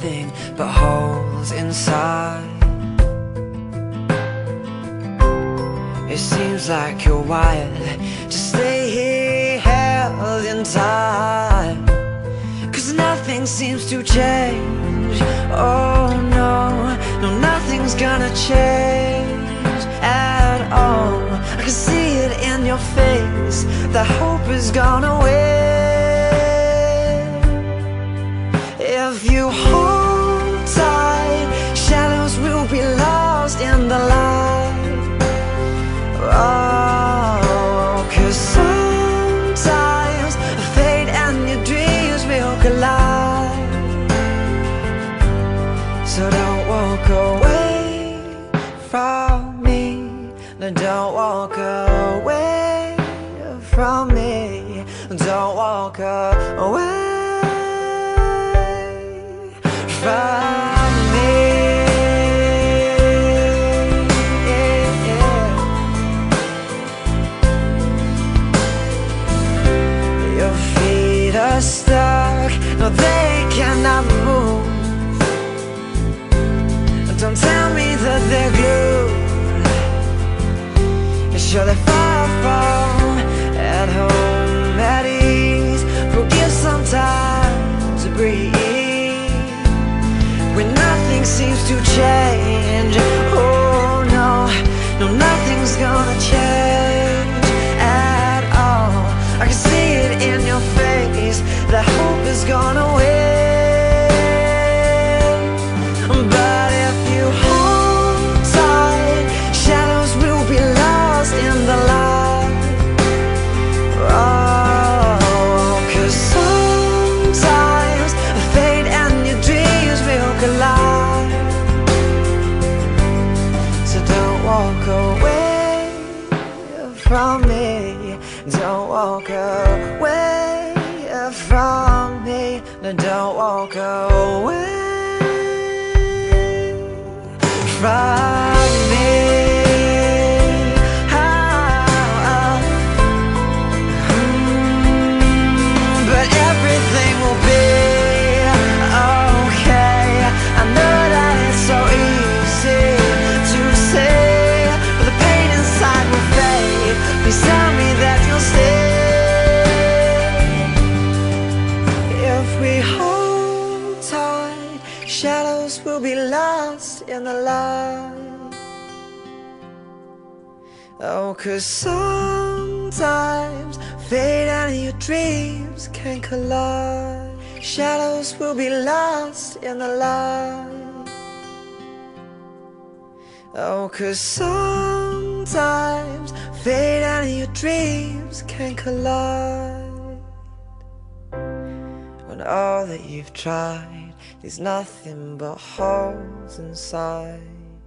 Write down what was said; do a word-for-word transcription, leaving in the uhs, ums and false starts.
nothing but holes inside. It seems like you're wired to stay held in tight, 'cause nothing seems to change. Oh no, no, nothing's gonna change at all. I can see it in your face, the hope is gone away. If you hold tight, shadows will be lost in the light. Oh, 'cause sometimes fate and your dreams will collide. So don't walk away from me. Don't walk away from me. Don't walk away from me. Stuck, no, they cannot move. Don't tell me that they're glued. Sure, they far from at home, at ease, but give some time to breathe. When nothing seems to change, oh no, no, nothing's gonna change at all. I can see it in your face, the hope is gone away. But if you hold tight, shadows will be lost in the light. Oh, 'cause sometimes fate and your dreams will collide. So don't walk away from me. Don't walk away from me, no, don't walk away from me. Oh, oh. Mm, but everything will be okay. I know that it's so easy to say, but the pain inside will fade. Please tell me that you'll stay. Shadows will be lost in the light. Oh, 'cause sometimes fate and your dreams can collide. Shadows will be lost in the light. Oh, 'cause sometimes fate and your dreams can collide. When all that you've tried, there's nothing but holes inside.